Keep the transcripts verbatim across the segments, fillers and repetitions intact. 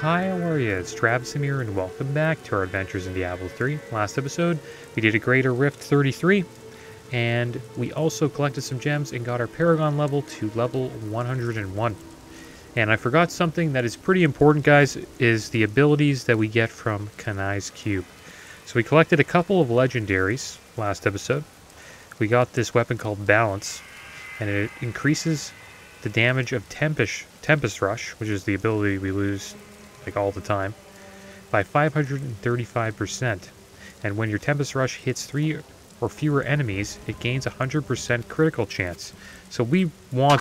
Hi, how are you? It's Traviseen here, and welcome back to our adventures in Diablo three. Last episode, we did a Greater Rift thirty-three, and we also collected some gems and got our Paragon level to level one hundred and one. And I forgot something that is pretty important, guys, is the abilities that we get from Kanai's Cube. So we collected a couple of legendaries last episode. We got this weapon called Balance, and it increases the damage of Tempest, Tempest Rush, which is the ability we lose like all the time, by five hundred thirty-five percent. And when your Tempest Rush hits three or fewer enemies, it gains a one hundred percent critical chance. So we want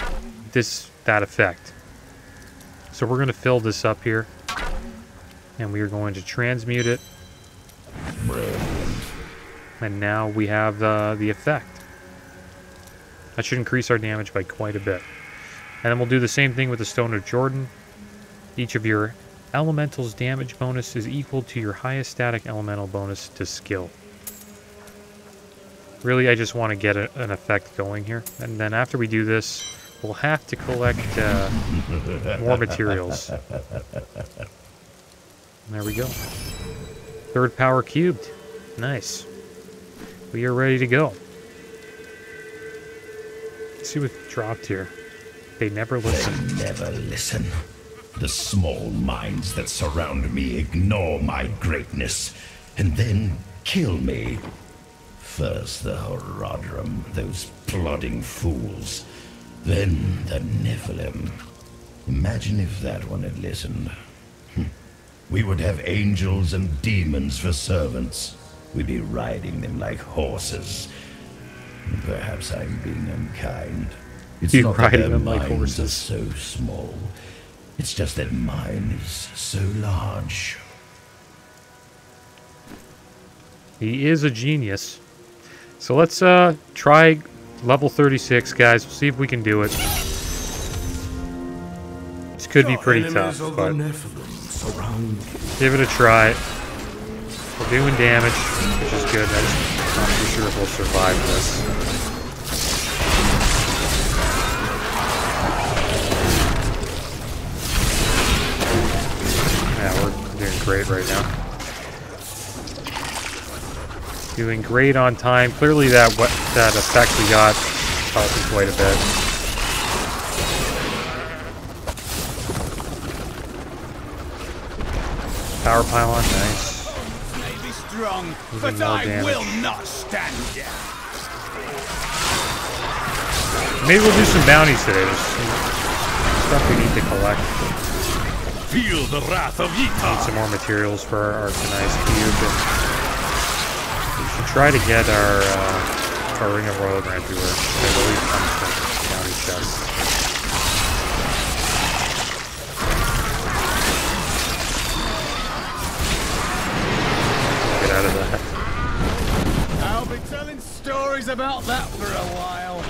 this that effect. So we're going to fill this up here, and we are going to transmute it. And now we have uh, the effect. That should increase our damage by quite a bit. And then we'll do the same thing with the Stone of Jordan. Each of your elemental's damage bonus is equal to your highest static elemental bonus to skill. Really, I just want to get a, an effect going here. And then after we do this, we'll have to collect uh, more materials. There we go. Third power cubed. Nice. We are ready to go. Let's see what dropped here. They never listen. They never listen. The small minds that surround me ignore my greatness, and then kill me. First the Horadrim, those plodding fools. Then the Nephilim. Imagine if that one had listened. We would have angels and demons for servants. We'd be riding them like horses. Perhaps I'm being unkind. It's You're not that their them minds like horses. Are so small. It's just that mine is so large. He is a genius. So let's uh, try level thirty-six, guys. We'll see if we can do it. This could be pretty tough, but give it a try. We're doing damage, which is good. I'm not too sure if we'll survive this. Yeah, we're doing great right now. Doing great on time. Clearly that what that effect we got helped us quite a bit. Power pylon, nice. May be strong, but I will not stand down. Maybe we'll do some bounties today. There's some stuff we need to collect. Feel the wrath of Yeetha. Need some more materials for our Kanai's Cube. We should try to get our, uh, our Ring of Royal Grandeur. I believe comes from county chests. Get out of that. I'll be telling stories about that for a while.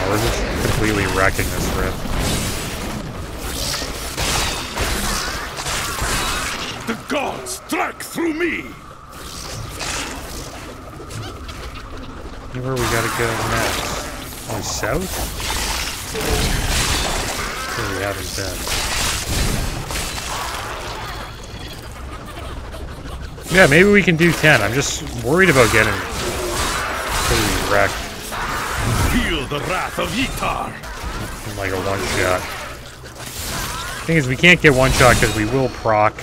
Oh, we're just completely wrecking this rift. The gods struck through me! Where we gotta go next? Oh, south? Here we haven't been. Yeah, maybe we can do ten. I'm just worried about getting pretty wrecked. Feel the wrath of Ithar! Like a one shot. Thing is, we can't get one shot because we will proc.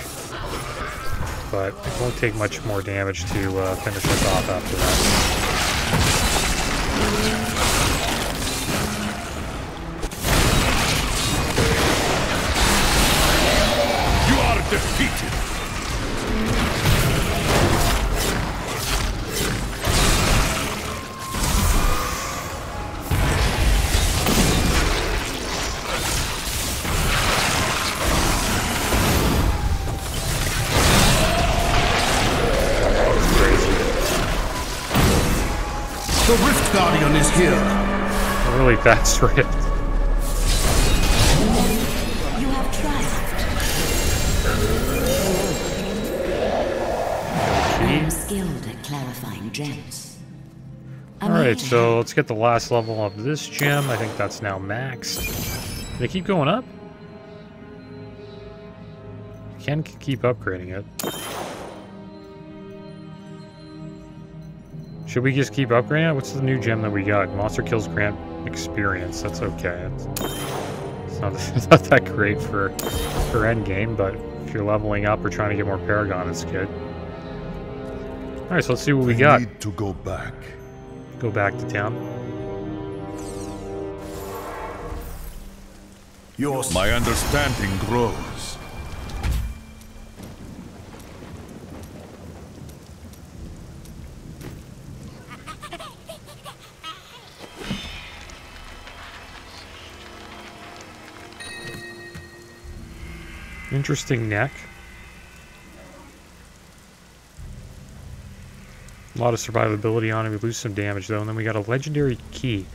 But it won't take much more damage to uh, finish us off after that. You are defeated. Guardian is here. A really fast rift. You have trust. I am skilled at clarifying gems. Alright, so let's get the last level of this gem. I think that's now maxed. Did it keep going up? Ken can keep upgrading it. Should we just keep upgrading it? What's the new gem that we got? Monster kills grant experience. That's okay. It's not, it's not that great for, for end game, but if you're leveling up or trying to get more Paragon, it's good. All right, so let's see what we, we got. Need to go back. Go back to town. Your My understanding grows. Interesting neck. A lot of survivability on it. We lose some damage though, and then we got a legendary key.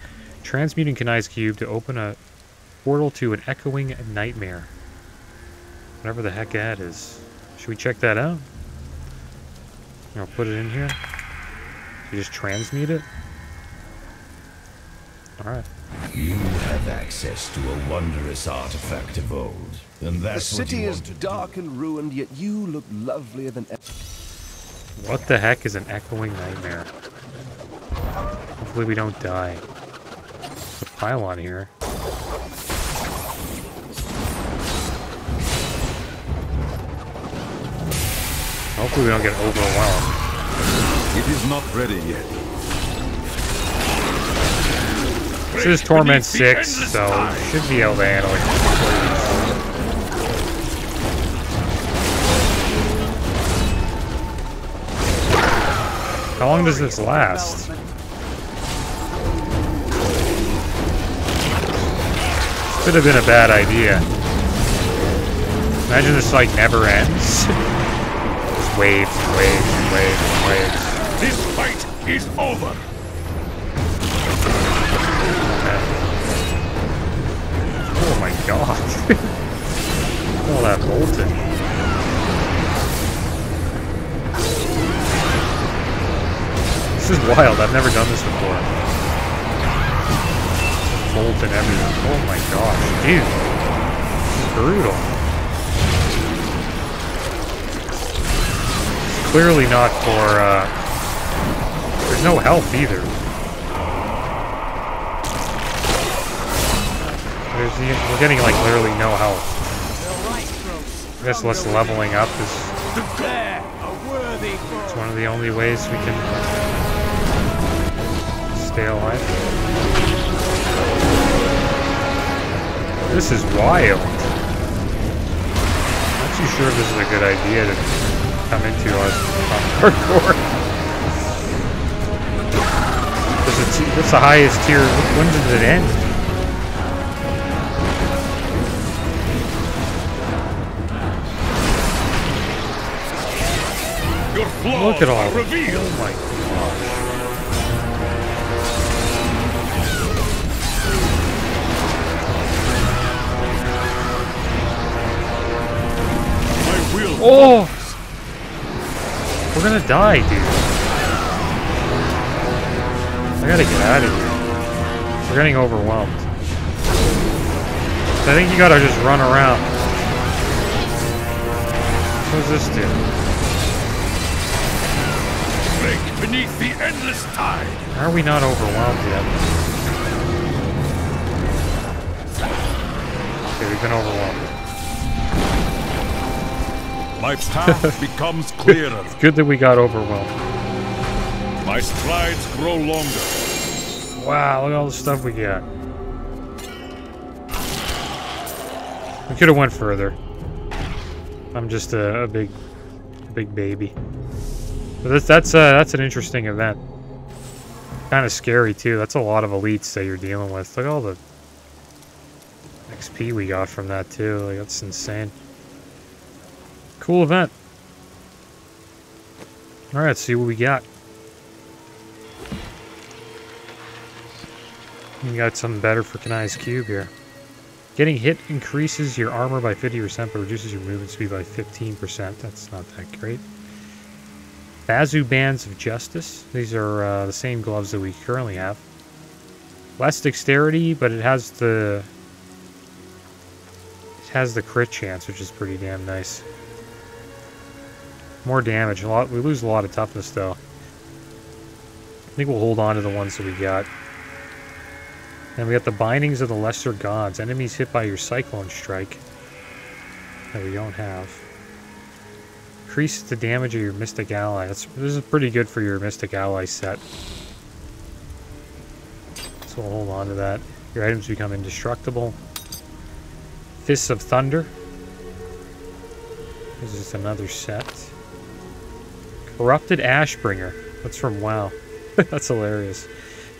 Transmuting Kanai's Cube to open a portal to an echoing nightmare. Whatever the heck that is. Should we check that out? I'll put it in here. You just transmute it? Alright. You have access to a wondrous artifact of old. And that's the city is dark and ruined, yet you look lovelier than ever. What the heck is an echoing nightmare? Hopefully we don't die. There's a pylon here. Hopefully we don't get overwhelmed. It is not ready yet. This is Torment six, so it should be able to handle it. How long does this last? Could have been a bad idea. Imagine this like never ends. Just waves and waves and waves and waves. This fight is over. Oh my god. All that Bolton. This is wild, I've never done this before. Bolton everywhere. Oh my gosh, dude. This is brutal. It's clearly not for, uh... there's no health either. There's the, we're getting, like, literally no health. I guess less leveling up is... it's one of the only ways we can... stay alive. This is wild. I'm not too sure if this is a good idea to come into us on hardcore. This is what's the highest tier? When does it end? Your flaws look at all revealed. Oh my gosh. Oh! We're gonna die, dude. I gotta get out of here. We're getting overwhelmed. I think you gotta just run around. What does this do? Break beneath the endless tide. How are we not overwhelmed yet? Okay, we've been overwhelmed. My path becomes clearer. It's good that we got overwhelmed. My strides grow longer. Wow, look at all the stuff we got. We could have went further. I'm just a, a big, big baby. But that's that's uh, that's an interesting event. Kind of scary too. That's a lot of elites that you're dealing with. Look at all the X P we got from that too. Like, that's insane. Cool event. Alright, let's see what we got. We got something better for Kanai's Cube here. Getting hit increases your armor by fifty percent, but reduces your movement speed by fifteen percent. That's not that great. Vazu Bands of Justice. These are uh, the same gloves that we currently have. Less dexterity, but it has the... it has the crit chance, which is pretty damn nice. More damage. A lot. We lose a lot of toughness, though. I think we'll hold on to the ones that we got. And we got the Bindings of the Lesser Gods. Enemies hit by your Cyclone Strike that we don't have. Increase the damage of your Mystic Ally. That's, this is pretty good for your Mystic Ally set. So we'll hold on to that. Your items become indestructible. Fists of Thunder. This is just another set. Corrupted Ashbringer. That's from WoW. That's hilarious.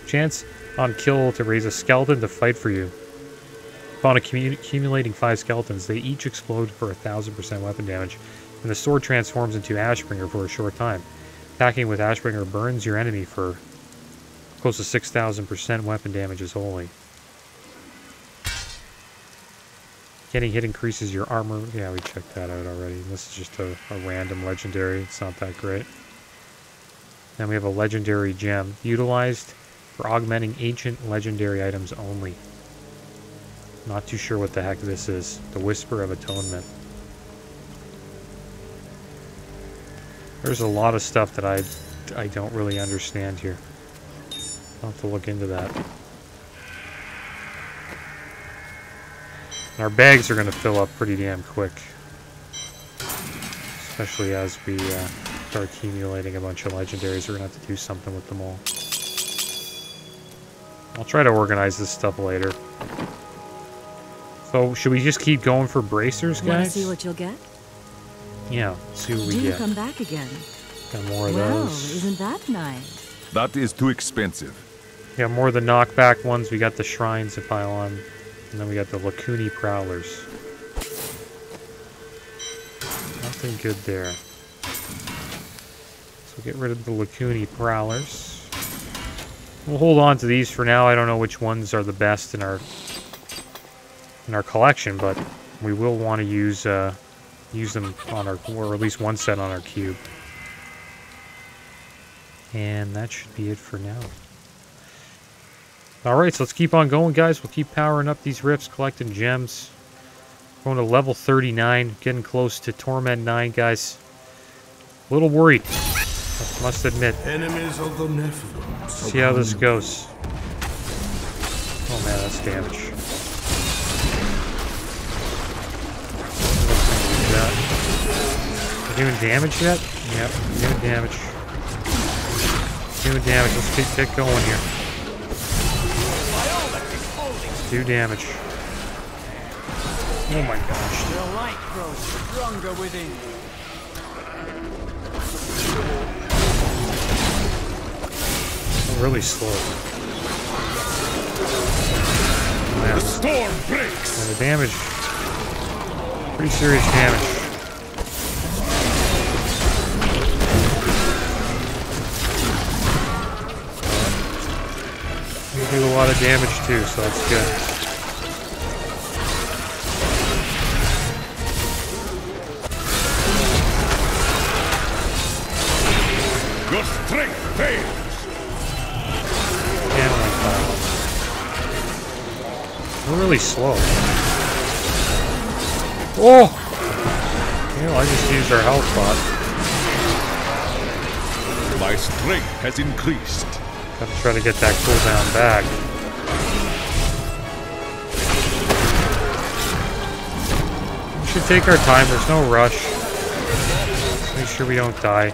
Chance on kill to raise a skeleton to fight for you. Upon accumulating five skeletons, they each explode for one thousand percent weapon damage, and the sword transforms into Ashbringer for a short time. Attacking with Ashbringer burns your enemy for close to six thousand percent weapon damage is holy. Getting hit increases your armor. Yeah, we checked that out already. This is just a, a random legendary. It's not that great. Then we have a legendary gem. Utilized for augmenting ancient legendary items only. Not too sure what the heck this is. The Whisper of Atonement. There's a lot of stuff that I, I don't really understand here. I'll have to look into that. And our bags are going to fill up pretty damn quick. Especially as we uh, start accumulating a bunch of legendaries. We're going to have to do something with them all. I'll try to organize this stuff later. So, should we just keep going for bracers, guys? Want to see what you'll get? Yeah, see what we get. Come back again. Got more of well, those. Isn't that nice? That is too expensive. Yeah, more of the knockback ones. We got the shrines to pile on, and then we got the Lacuni Prowlers. Nothing good there. So get rid of the Lacuni Prowlers. We'll hold on to these for now. I don't know which ones are the best in our in our collection, but we will want to use uh, use them on our, or at least one set on our cube. And that should be it for now. All right, so let's keep on going, guys. We'll keep powering up these rifts, collecting gems. Going to level thirty-nine, getting close to Torment nine, guys. A little worried. I must admit. Enemies of the Nephilim. See how this goes. Oh man, that's damage. We're doing damage yet? Yep, we're doing damage. We're doing damage. Let's keep get going here. Let's do damage. Oh my gosh. The light grows stronger within you. Really slow. The storm breaks. And the damage, pretty serious damage. We do a lot of damage too, so that's good. Your strength fails. We're really slow. Oh! You know, I just used our health bot. My strength has increased. Got to try to get that cooldown back. We should take our time. There's no rush. Make sure we don't die.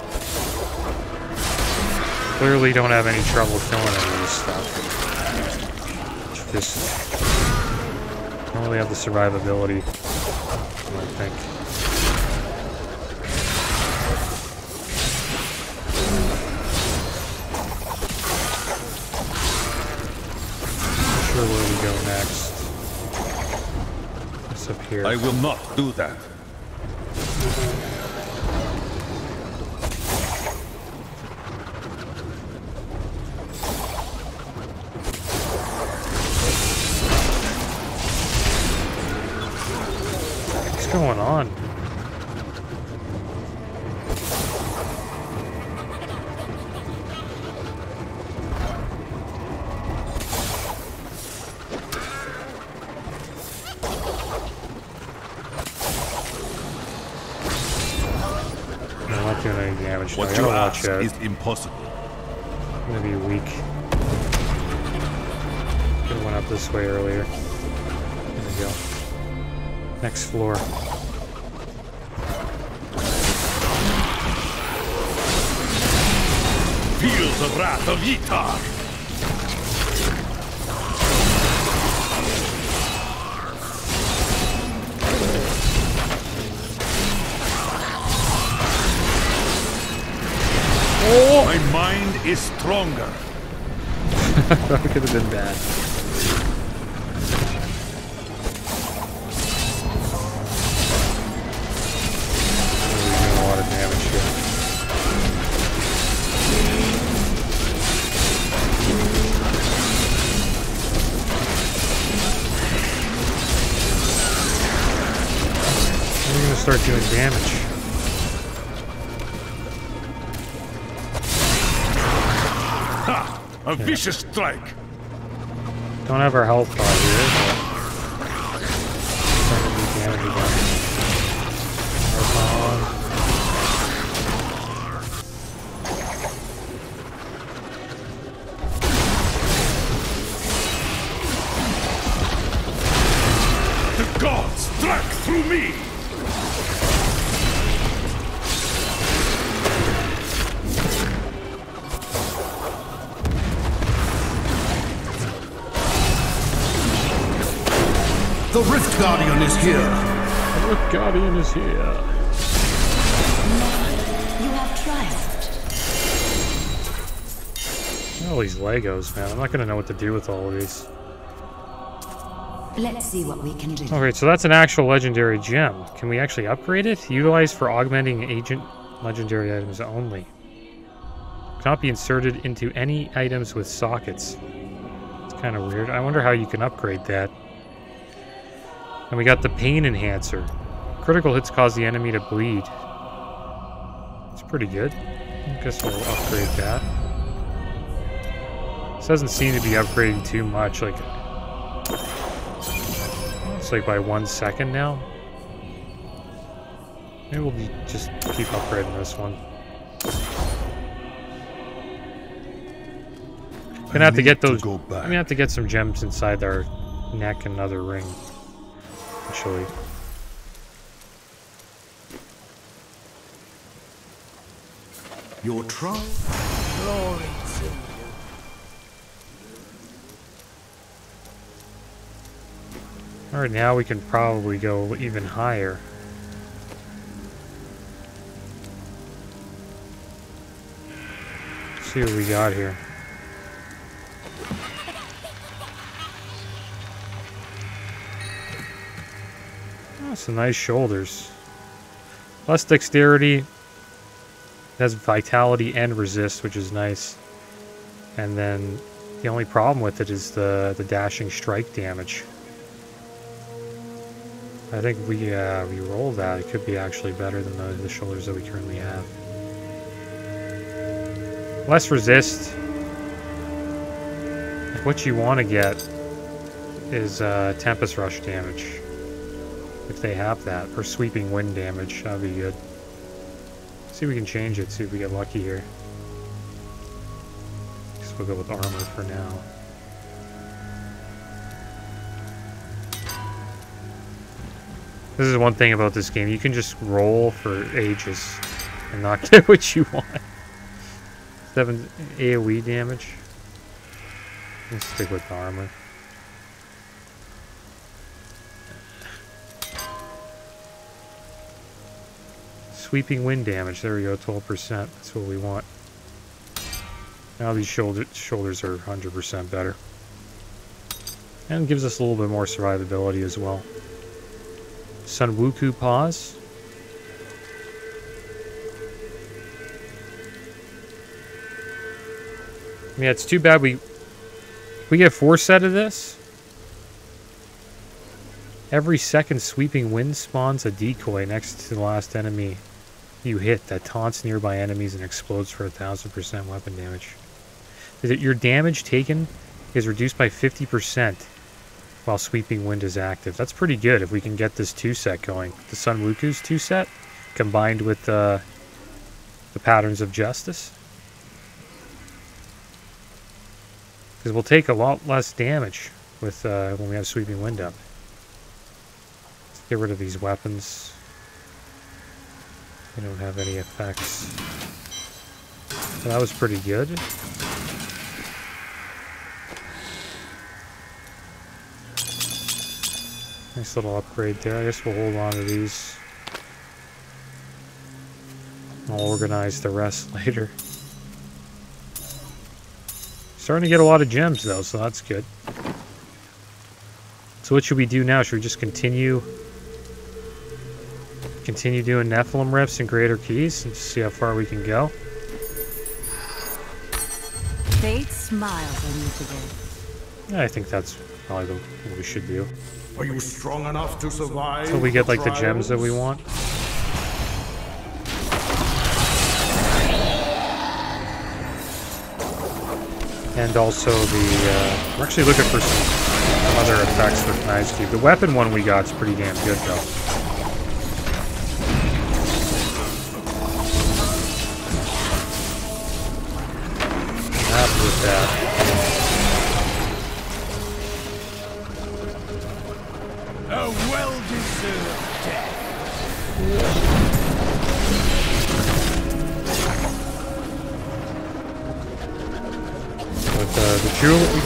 Clearly don't have any trouble killing any of this stuff. Just... I don't really have the survivability, I think. Not sure where we go next. What's up here? I will not do that. What's going on? Let doing any damage. What you ask is impossible. I'm gonna be weak. Could've went up this way earlier. There we go. Next floor. Feel the wrath of Ythar! Oh. My mind is stronger. That could have been bad. We're doing a lot of damage here. We're gonna start doing damage. A yeah. Vicious strike. Don't have our health bar here. But... The gods struck through me. The Rift Guardian is here! The Rift Guardian is here! You have triumphed. All these Legos, man. I'm not gonna know what to do with all of these. Let's see what we can do. Alright, so that's an actual legendary gem. Can we actually upgrade it? Utilized for augmenting agent legendary items only. Cannot be inserted into any items with sockets. It's kind of weird. I wonder how you can upgrade that. And we got the pain enhancer. Critical hits cause the enemy to bleed. It's pretty good. I guess we'll upgrade that. This doesn't seem to be upgrading too much. Like it's like by one second now. Maybe we'll be, just keep upgrading this one. Gonna have to get those. I'm gonna have to get some gems inside our neck and another ring. Actually. Your trunk. Glory to you. All right, now we can probably go even higher. Let's see what we got here. Some nice shoulders. Plus dexterity. It has vitality and resist, which is nice. And then the only problem with it is the the dashing strike damage. I think we uh, we roll that. It could be actually better than the, the shoulders that we currently have. Less resist. Like what you want to get is uh, Tempest Rush damage. If they have that, or Sweeping Wind damage, that'd be good. See if we can change it, see if we get lucky here. Guess we'll go with armor for now. This is one thing about this game, you can just roll for ages and not get what you want. seven AoE damage. Let's stick with the armor. Sweeping wind damage. There we go, twelve percent. That's what we want. Now these shoulder, shoulders are one hundred percent better. And gives us a little bit more survivability as well. Sunwuko pause. Yeah, it's too bad we... We get four set of this? Every second sweeping wind spawns a decoy next to the last enemy you hit that taunts nearby enemies and explodes for a thousand percent weapon damage. Your damage taken is reduced by fifty percent while Sweeping Wind is active. That's pretty good if we can get this two set going. The Sun Wuku's two set combined with uh, the Patterns of Justice. Because we'll take a lot less damage with uh, when we have Sweeping Wind up. Let's get rid of these weapons. They don't have any effects. So that was pretty good. Nice little upgrade there. I guess we'll hold on to these. I'll organize the rest later. Starting to get a lot of gems though, so that's good. So what should we do now? Should we just continue continue doing Nephilim Rifts and Greater Keys and see how far we can go? Fate smiles on you today. Yeah, I think that's probably the, what we should do. Are you strong enough to survive? So we get like the gems that we want. And also the, uh, we're actually looking for some other effects for Kanai's Cube. The weapon one we got is pretty damn good though. I'm happy with that.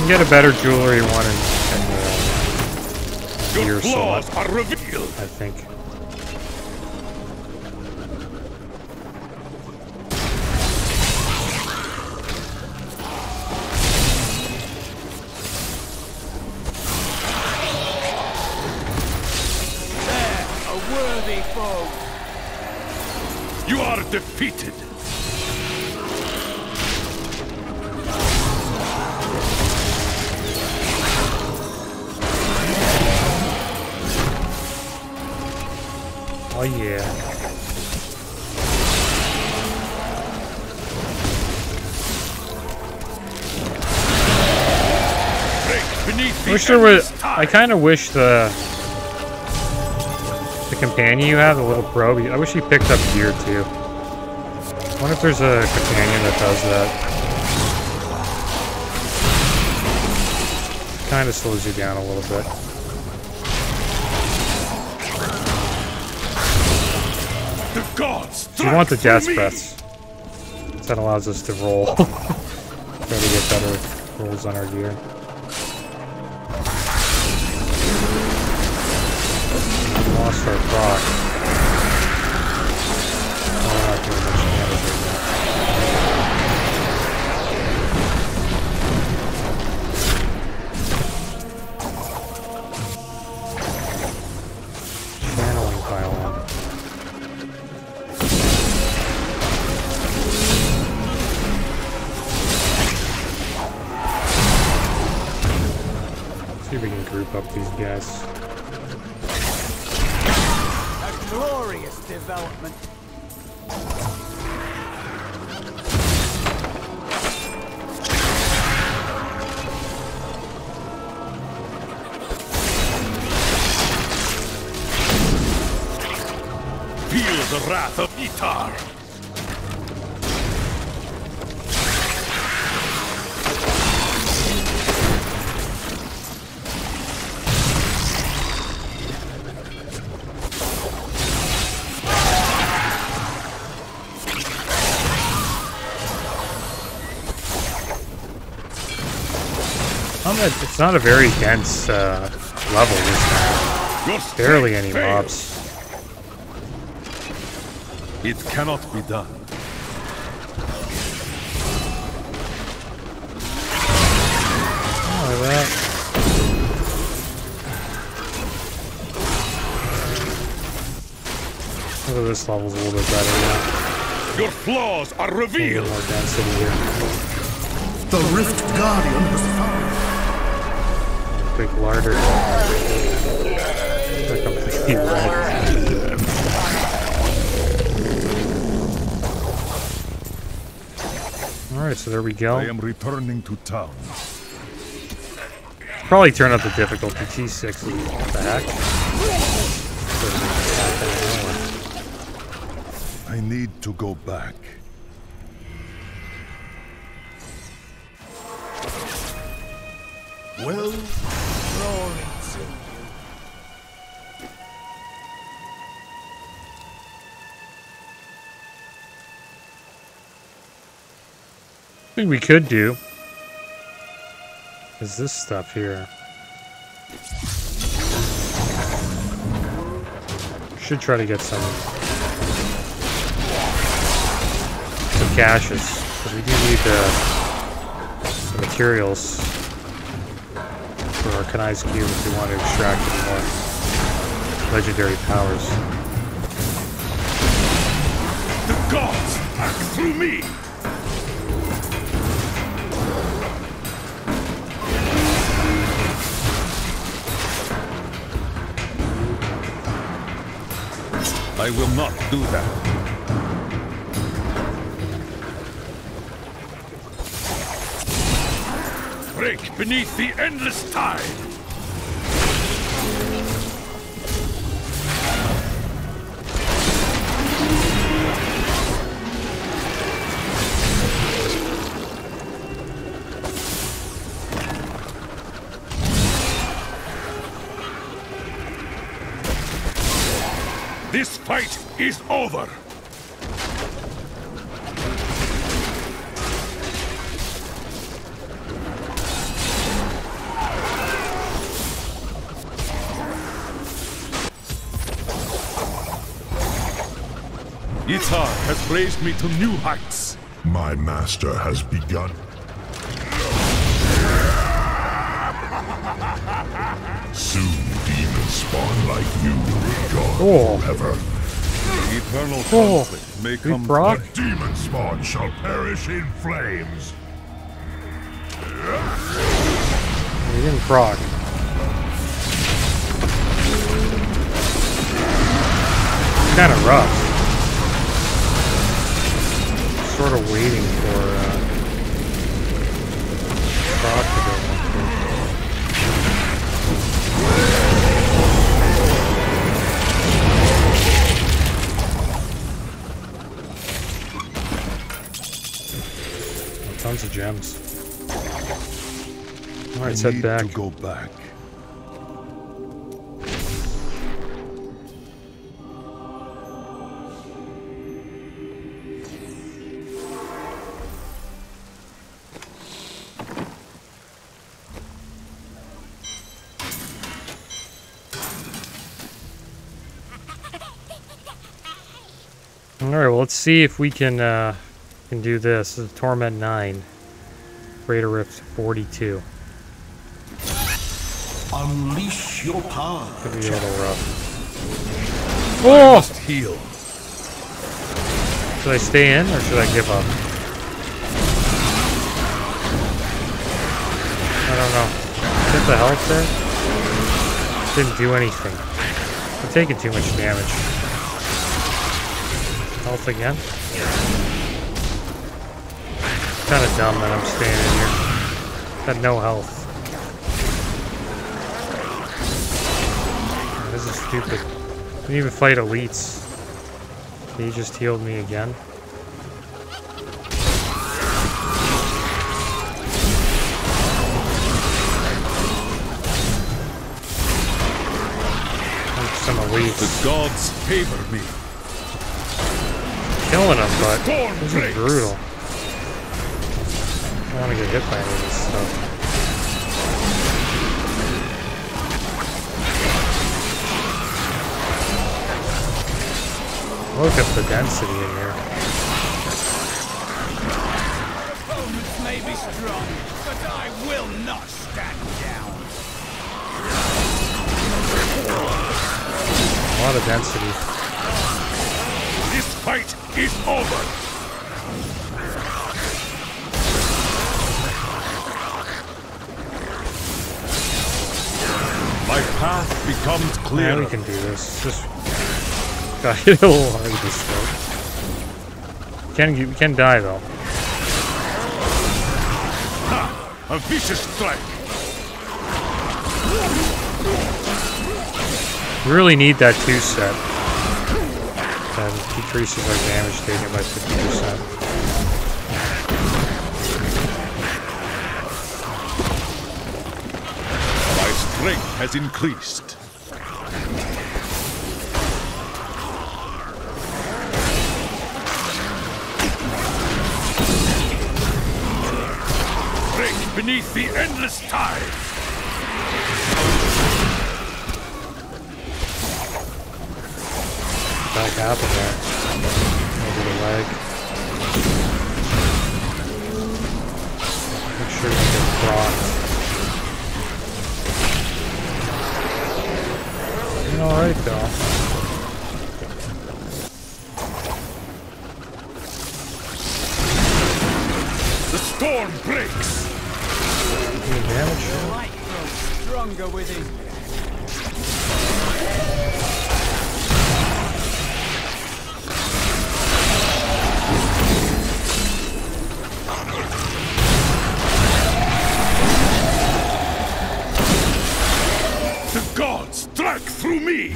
Get a better jewelry one in, in, uh, in a year or so, I think. There, a worthy foe. You are defeated. Oh yeah. Wish there was. I kind of wish the the companion you have, the little probe. I wish he picked up gear too. I wonder if there's a companion that does that. Kind of slows you down a little bit. You want the death breaths. That allows us to roll. Try to get better rolls on our gear. We lost our proc. We're not doing much damage right now. Channeling pile on. We can group up these guys. A glorious development. Feel the wrath of Ithar. It's not a very dense uh, level this time. Barely any mobs. It cannot be done. Oh, look at that. Oh, this level's a little bit better now. Your flaws are revealed. More density here. The Rift Guardian was found. Big larder. They're completely red. Alright, so there we go. I am returning to town. Probably turn up the difficulty. T sixty. What the heck? I need to go back. Well, glory to you. I think we could do is this stuff here. Should try to get some some caches, because we do need the, the materials for our Kanai's Cube if we want to extract any more legendary powers. The gods act through me! I will not do that. Break beneath the endless tide. This fight is over! Ithar has raised me to new heights. My master has begun. Soon demons spawn like you will gone oh. forever. The eternal oh. conflict may come. The demon spawn shall perish in flames. We didn't frog. It's kind of rough. Sort of waiting for uh, frog to go. Tons of gems. All right, let's head back. To go back. All right, well, let's see if we can. Uh, can do this. This is Torment nine. Greater Rift forty-two. Unleash your power. Could be a little rough. Oh! I must heal. Should I stay in or should I give up? I don't know. Get the health there? Didn't do anything. I'm taking too much damage. Health again? Kind of dumb that I'm staying in here. Got no health. This is stupid. I didn't even fight elites. He just healed me again. Some elites. The gods favor me. Killing him, but this is brutal. I don't want to get hit by any of this stuff. Look at the density in here. Opponents may be strong, but I will not stand down. A lot of density. This fight is over. My path becomes clear. Yeah, we can do this. Just got hit a little hard this time. We can die though. Ha! A vicious strike. We really need that two set. That decreases our damage taken by fifty percent. strength has increased. Break beneath the endless tide. Back half of that. Over the leg. Make sure you get brought. Doing alright though. The storm breaks! Any damage? The light grows stronger within. Struck through me!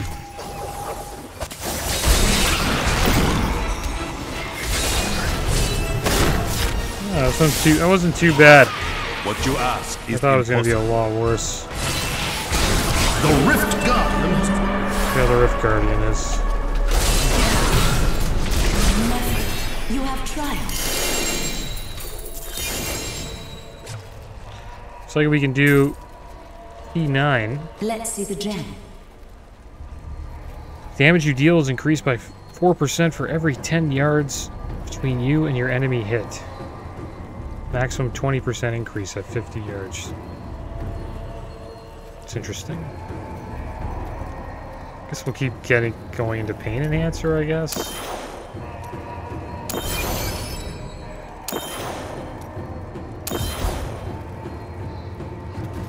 Oh, that wasn't too, that wasn't too bad. What you ask is I thought impossible. It was going to be a lot worse. The Rift Guardian. Yeah, the Rift Guardian is. Nothing. You have triumphed. It's like we can do E nine. Let's see the gem. Damage you deal is increased by four percent for every ten yards between you and your enemy hit. Maximum twenty percent increase at fifty yards. It's interesting. Guess we'll keep getting going into pain enhancer, I guess.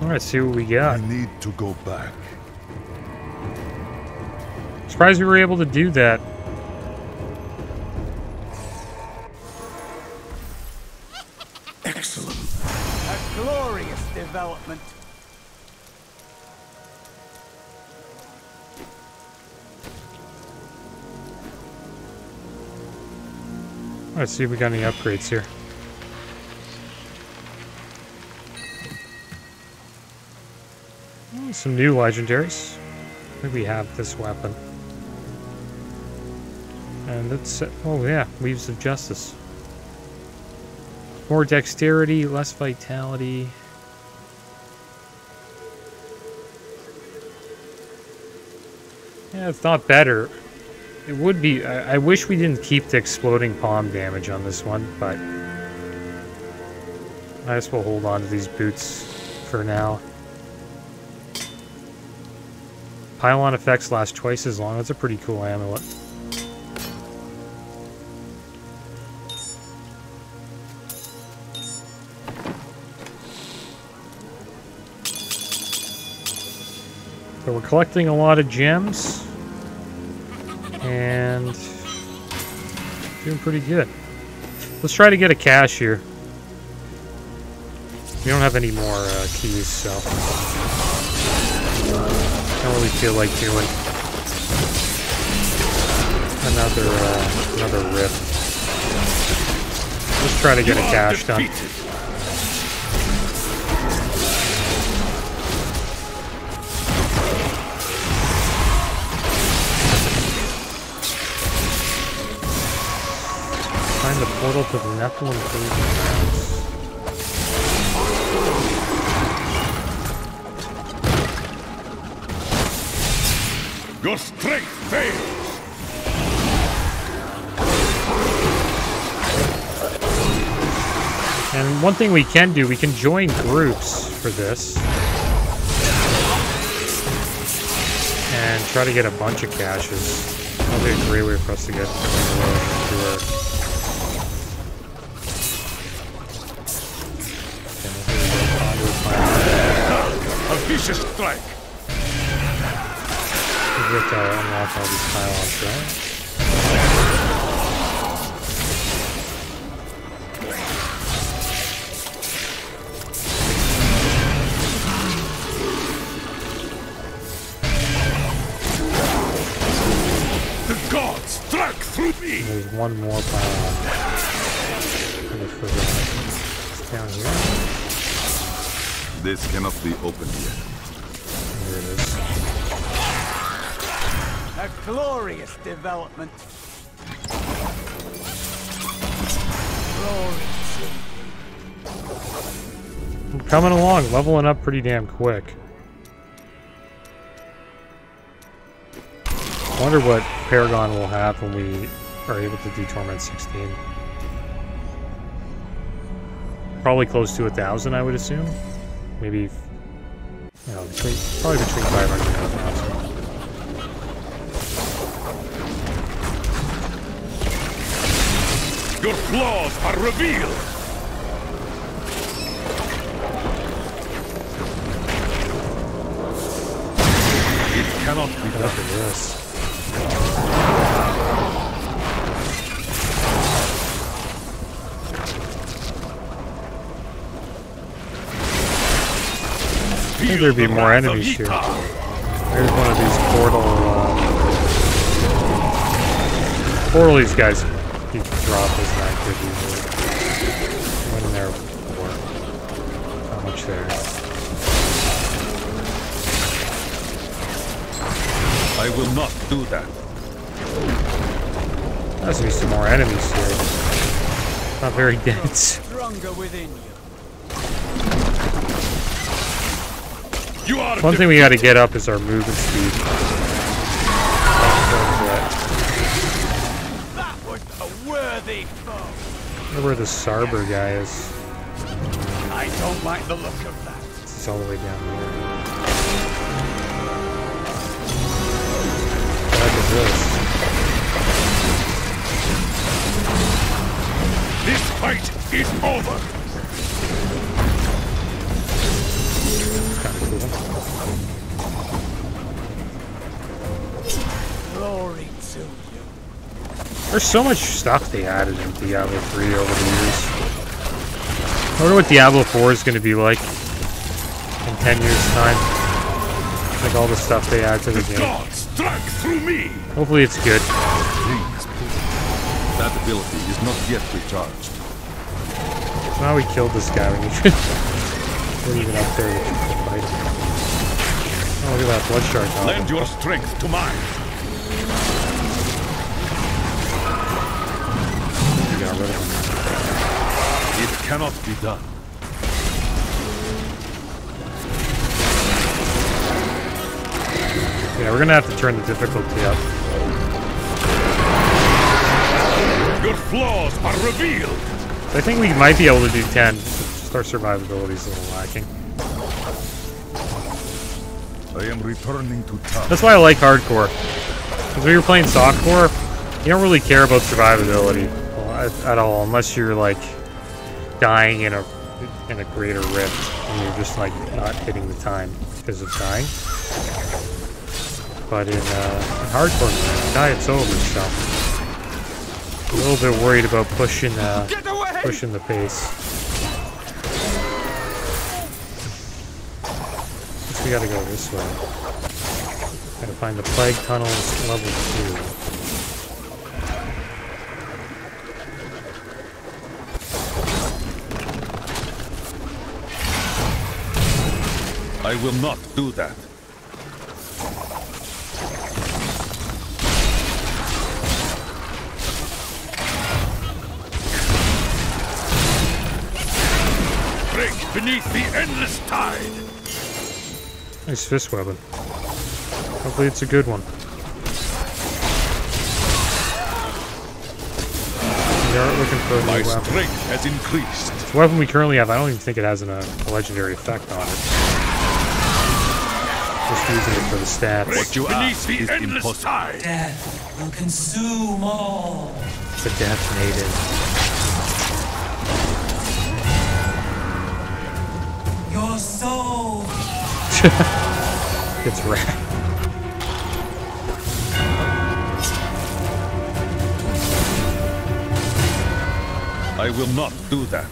Alright, see what we got. I need to go back. Surprised we were able to do that. Excellent. A glorious development. Let's see if we got any upgrades here. Some new legendaries. I think we have this weapon. And it's, oh yeah, Weaves of Justice. More dexterity, less vitality. Yeah, it's not better. It would be, I, I wish we didn't keep the exploding palm damage on this one, but I guess we'll hold on to these boots for now. Pylon effects last twice as long. That's a pretty cool amulet. So we're collecting a lot of gems. And doing pretty good. Let's try to get a cache here. We don't have any more uh, keys, so... don't really feel like doing another uh, another rift. Just try to get a cache done. Find the portal to the Nephilim Cave. Your strength fails! And one thing we can do, we can join groups for this. And try to get a bunch of caches. That'll be a great way for us to get to our... A vicious strike! We have to unlock all these pylons, right? The gods struck through me! And there's one more pylon. It's down here. This cannot be opened yet. A glorious development. I'm coming along, leveling up pretty damn quick. I wonder what Paragon will have when we are able to do Torment sixteen. Probably close to a thousand, I would assume. Maybe, you know, between, probably between five hundred and a thousand. Your flaws are revealed! It cannot be done. This. I think there'd be more enemies here. There's one of these portal... Uh, portal these guys. You can drop is not good usually. When they're poor. How much there is. I will not do that. There has to be some more enemies here. Not very dense. One thing we gotta get up is our movement speed. I wonder where the Sarber guy is. I don't like the look of that. It's all the way down there. What is this? This fight is over. Kind of cool. Glory to you. There's so much stuff they added in Diablo three over the years. I wonder what Diablo four is going to be like in ten years' time. Like all the stuff they add to the, the game. God struck through me. Hopefully it's good. Please, please. That ability is not yet recharged. So now we killed this guy. When we We're even up there to fight. Oh, look at that blood shark. Now. Lend your strength to mine. It cannot be done. Yeah, we're gonna have to turn the difficulty up. Your flaws are revealed. I think we might be able to do ten. Just our survivability is a little lacking. I am returning to town. That's why I like hardcore. Because when you're playing softcore, you don't really care about survivability. At all, unless you're like dying in a in a greater rift and you're just like not hitting the time because of dying. But in, uh, in hardcore, die it's over. So a little bit worried about pushing uh, pushing the pace. Guess we gotta go this way. Gotta find the plague tunnels, level two. I will not do that. Break beneath the endless tide. Nice fist weapon. Hopefully it's a good one. We are looking for a My strength weapon. Has increased. The weapon we currently have, I don't even think it has an, uh, a legendary effect on it. Just using it for the stats. What you ask is impossible. Death will consume all. It's a death native. Your soul. It's rat. I will not do that.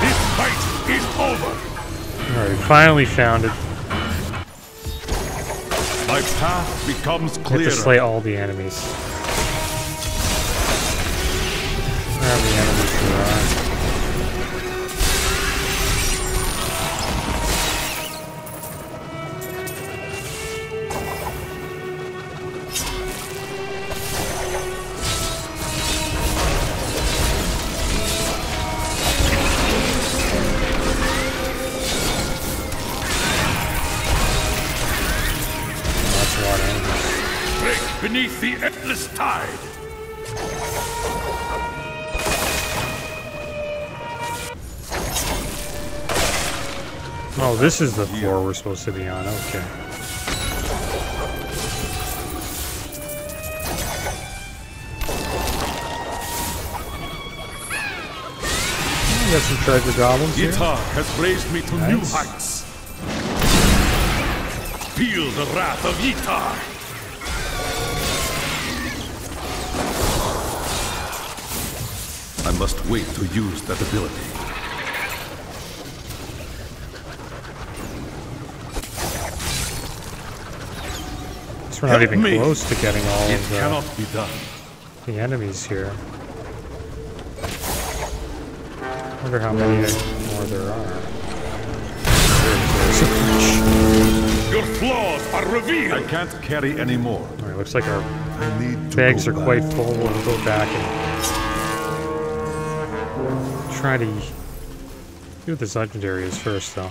This finally found it. My path becomes clearer. I have to slay all the enemies. Where are the enemies who are beneath the endless tide. Oh, this is the floor we're supposed to be on. Okay. We got some treasure goblins here. Ithar has raised me to nice. new heights. Feel the wrath of Yeetha. I must wait to use that ability. So we're not even close to getting all of the, cannot be done. the enemies here. I wonder how many more there are. Your flaws are revealed! I can't carry any more. Alright, looks like our bags are quite full. We'll go back and try to do what this legendary is first, though.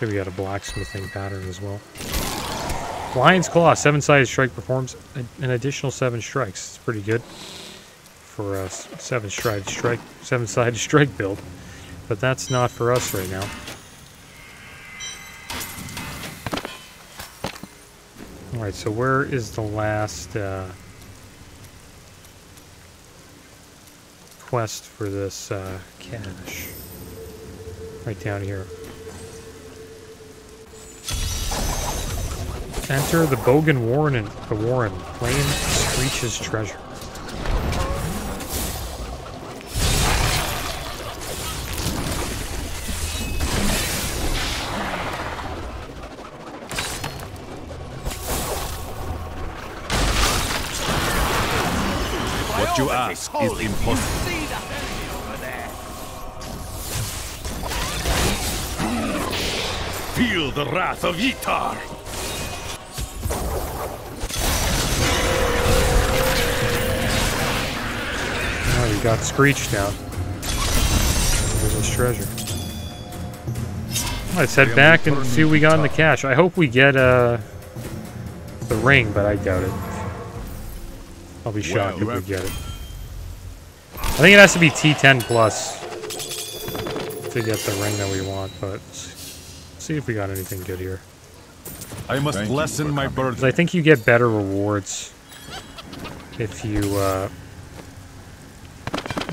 Here we got a blacksmithing pattern as well. Lion's Claw, seven-sided strike performs an additional seven strikes. It's pretty good for a seven-sided strike, seven-sided strike build, but that's not for us right now. All right, so where is the last? Uh, Quest for this uh, cache right down here. Enter the Bogan Warren and the Warren. Flame Screech's treasure. What you ask is impossible. Feel the wrath of Ithar. Oh, you got Screech down. There's his treasure. Let's head back and see what we got in the cache. I hope we get uh, the ring, but I doubt it. I'll be shocked well, if we get it. I think it has to be T ten plus to get the ring that we want, but see if we got anything good here. I must Thank lessen my burden. I think you get better rewards if you uh,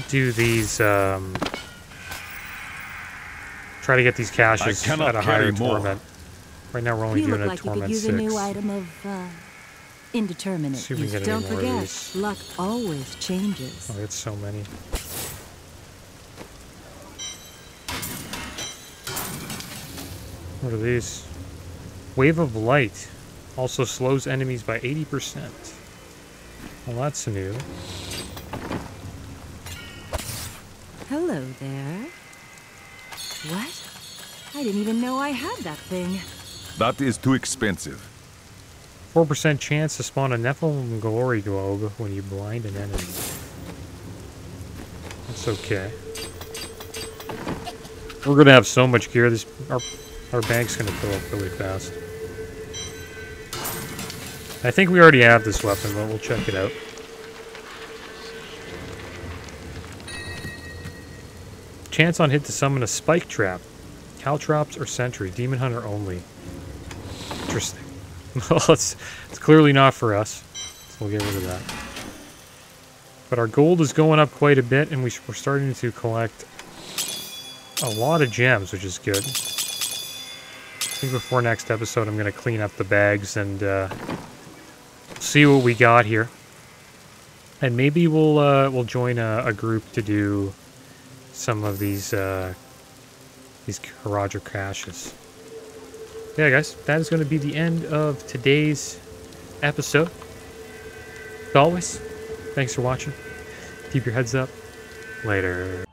do these. Um, try to get these caches at a higher torment. Right now we're only you doing a like torment you could use six. A new item of, uh, indeterminate. See if we can get Don't any more forget, of these. Luck always changes. Oh, it's so many. What are these? Wave of Light also slows enemies by eighty percent. Well, that's new. Hello there. What? I didn't even know I had that thing. That is too expensive. four percent chance to spawn a Nephilim Glory Globe when you blind an enemy. That's okay. We're going to have so much gear. This our Our bank's gonna fill up really fast. I think we already have this weapon, but we'll check it out. Chance on hit to summon a spike trap. Caltrops or sentry. Demon hunter only. Interesting. Well, it's, it's clearly not for us, so we'll get rid of that. But our gold is going up quite a bit, and we, we're starting to collect a lot of gems, which is good. I think before next episode, I'm going to clean up the bags and uh, see what we got here. And maybe we'll uh, we'll join a, a group to do some of these uh, these Horadrim crashes. Yeah, guys, that is going to be the end of today's episode. As always, thanks for watching. Keep your heads up. Later.